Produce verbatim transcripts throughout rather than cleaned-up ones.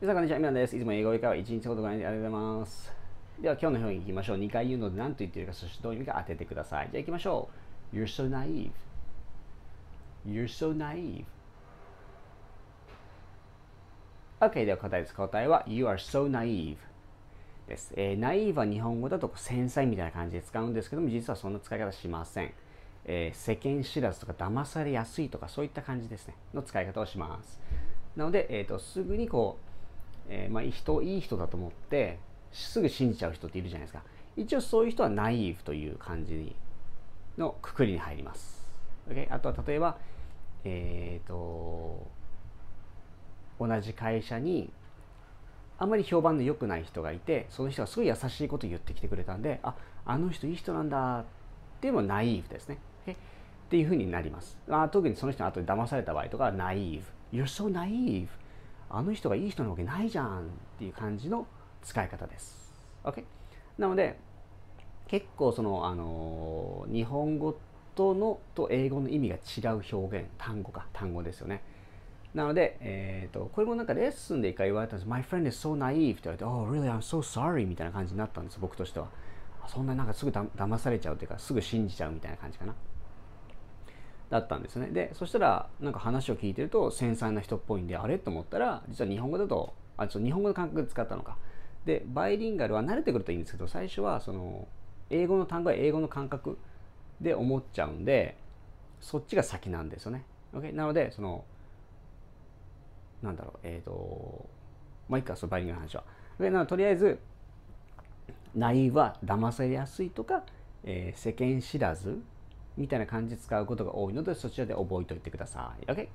皆さんこんにちは、みなです。いつも英語英会話いちにちごとご覧にありがとうございます。では今日の表現いきましょう。にかい言うので何と言っているか、そしてどういう意味か当ててください。じゃあいきましょう。You're so naive. You're so naive. OK、では答えです。答えは You are so naive です。えー、naive は日本語だと繊細みたいな感じで使うんですけども、実はそんな使い方しません。えー、世間知らずとか騙されやすいとかそういった感じですね。の使い方をします。なので、えーと、すぐにこう、えーまあ、人いい人だと思ってすぐ信じちゃう人っているじゃないですか。一応そういう人はナイーブという感じのくくりに入ります。Okay? あとは例えば、えー、と同じ会社にあまり評判の良くない人がいて、その人がすごい優しいことを言ってきてくれたんで、あ、あの人いい人なんだっていうのはナイーブですね。Okay? っていうふうになります。まあ、特にその人の後で騙された場合とかはナイーブ。You're so naive!あの人がいい人のわけないじゃんっていう感じの使い方です。OK? なので、結構その、あのー、日本語との、と英語の意味が違う表現、単語か、単語ですよね。なので、えーと、これもなんかレッスンで一回言われたんです。My friend is so naive って言われて、Oh, really? I'm so sorry みたいな感じになったんです、僕としては。そんななんかすぐだ騙されちゃうというか、すぐ信じちゃうみたいな感じかな。だったんですね。で、そしたらなんか話を聞いてると繊細な人っぽいんで、あれと思ったら、実は日本語だと、あ、ちょっと日本語の感覚で使ったのか。で、バイリンガルは慣れてくるといいんですけど、最初はその英語の単語は英語の感覚で思っちゃうんで、そっちが先なんですよね。Okay? なので、そのなんだろう、えっと、まあいいか、そのバイリンガルの話は。Okay? なのでとりあえず、ナイーブは騙されやすいとか、えー、世間知らずみたいな感じで使うことが多いので、そちらで覚えておいてください。OK?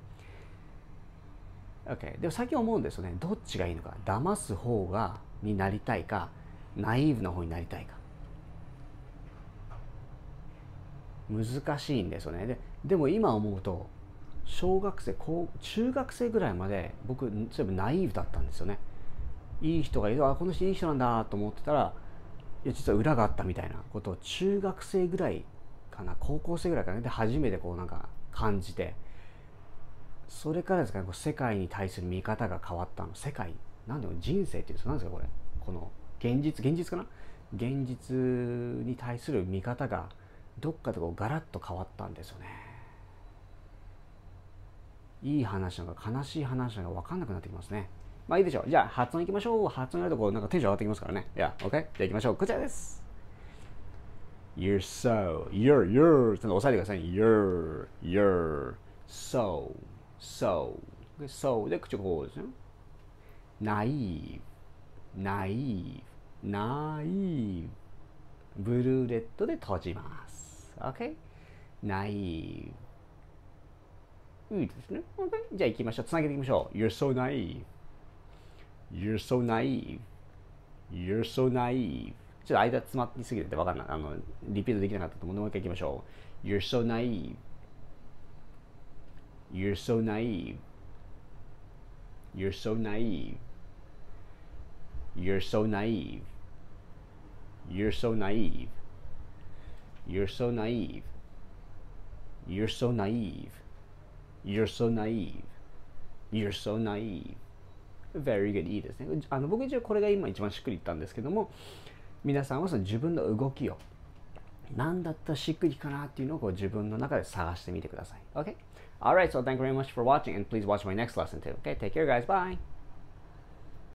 OK。でも最近思うんですよね。どっちがいいのか。騙す方がになりたいか、ナイーブの方になりたいか。難しいんですよね。で、でも今思うと、小学生、高、中学生ぐらいまで僕、そういえばナイーブだったんですよね。いい人がいる、あ、この人いい人なんだと思ってたら、いや、実は裏があったみたいなことを中学生ぐらいかな、高校生ぐらいからね、で初めてこうなんか感じて、それからですかね、こう世界に対する見方が変わったの。世界、なんで人生っていうんですか、なんですかこれ、この現実、現実かな、現実に対する見方がどっかでこうガラッと変わったんですよね。いい話なのか悲しい話なのか分かんなくなってきますね。まあいいでしょう。じゃあ発音いきましょう。発音やるとこうなんかテンション上がってきますからね。いや、OK。じゃあいきましょう。こちらです。You're so, you're, you're ちょっと押さえてください。You're, you're, so, so, so で口をこうですね。Naive, naive, naive ブルーレットで閉じます。OK? Naive いいですね。OK? じゃあ行きましょう。つなげていきましょう。You're so naive. You're so naive. You're so naive.ちょっと間詰まりすぎてて分かんない、あのリピートできなかったと思うので、もう一回いきましょう。You're so naive. You're so naive. You're so naive. You're so naive. You're so naive. You're so naive. You're so naive. You're so naive. You're so naive. Very good. いいですね。あの僕一応これが今一番しっくりいったんですけども、皆さんはその自分の動きを何だったらしっくりかなっていうのをこう自分の中で探してみてください。OK? Alright, so thank you very much for watching and please watch my next lesson too. OK, take care guys. Bye!